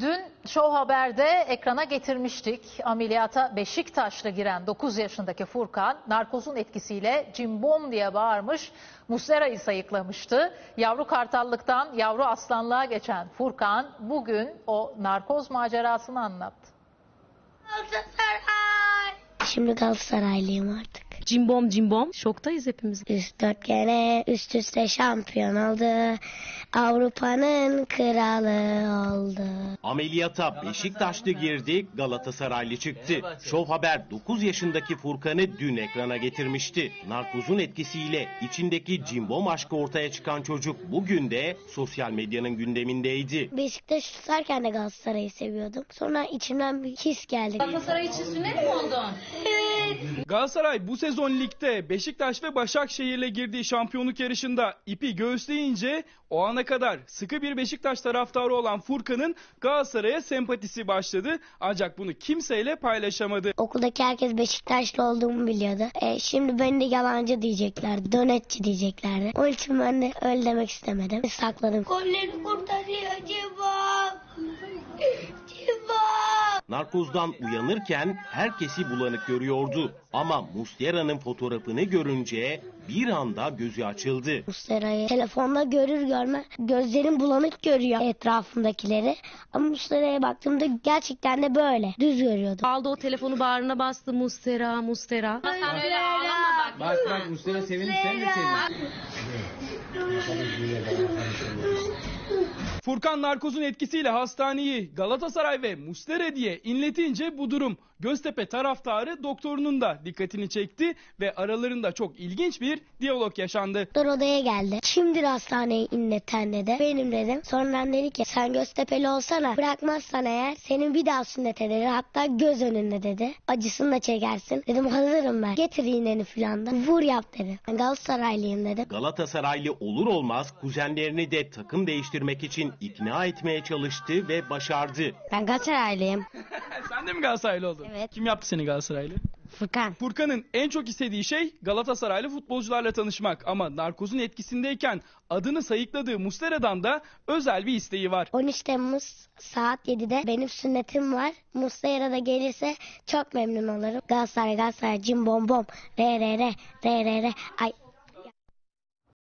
Dün Show Haber'de ekrana getirmiştik. Ameliyata Beşiktaş'la giren 9 yaşındaki Furkan, narkozun etkisiyle "Cimbom" diye bağırmış, Muslera'yı sayıklamıştı. Yavru kartallıktan yavru aslanlığa geçen Furkan bugün o narkoz macerasını anlattı. Galatasaray. Şimdi Galatasaraylıyım artık. Cimbom cimbom. Şoktayız hepimiz. 3-4 kere üst üste şampiyon oldu. Avrupa'nın kralı oldu. Ameliyata Beşiktaşlı girdi, Galatasaraylı çıktı. Show Haber 9 yaşındaki Furkan'ı dün ekrana getirmişti. Narkozun etkisiyle içindeki cimbom aşkı ortaya çıkan çocuk bugün de sosyal medyanın gündemindeydi. Beşiktaş'ı tutarken de Galatasaray'ı seviyordum. Sonra içimden bir his geldi. Galatasaray için sünnet mi oldun? Evet. Galatasaray bu sezon ligde Beşiktaş ve Başakşehir'le girdiği şampiyonluk yarışında ipi göğüsleyince o ana kadar sıkı bir Beşiktaş taraftarı olan Furkan'ın Galatasaray'a sempatisi başladı. Ancak bunu kimseyle paylaşamadı. Okuldaki herkes Beşiktaşlı olduğumu biliyordu. Şimdi beni de yalancı diyeceklerdi, dönetçi diyeceklerdi. Onun için ben de öyle demek istemedim. Sakladım. Golleri kurtarıyor acaba. Narkozdan uyanırken herkesi bulanık görüyordu. Ama Muslera'nın fotoğrafını görünce bir anda gözü açıldı. Muslera'yı telefonda görür görme gözlerim bulanık görüyor etrafındakileri. Ama Muslera'ya baktığımda gerçekten de böyle düz görüyordu. Aldı o telefonu bağrına bastı, Muslera, Muslera. Sen öyle ağlama bak. Bak bak Muslera sevinir, sen de sevinir. Furkan narkozun etkisiyle hastaneyi Galatasaray ve Muslera diye inletince bu durum Göztepe taraftarı doktorunun da dikkatini çekti ve aralarında çok ilginç bir diyalog yaşandı. Doktor odaya geldi. Kimdir hastaneyi inleten dedi. Benim dedim. Sonra dedi ki sen Göztepe'li olsana, bırakmazsan eğer senin bir daha sünnet eder, hatta göz önünde dedi. Acısını da çekersin. Dedim hazırım ben. Getir iğneni filan da vur yap dedi. Ben Galatasaraylıyım dedi. Galatasaraylı olur olmaz kuzenlerini de takım değiştirmek için ikna etmeye çalıştı ve başardı. Ben Galatasaraylıyım. Sen de mi Galatasaraylı oldun? Evet. Kim yaptı seni Galatasaraylı? Furkan. Furkan'ın en çok istediği şey Galatasaraylı futbolcularla tanışmak. Ama narkozun etkisindeyken adını sayıkladığı Muslera'dan da özel bir isteği var. 13 Temmuz saat 7'de benim sünnetim var. Muslera da gelirse çok memnun olurum. Galatasaray Galatasaray cimbom bom re re re re re re ay.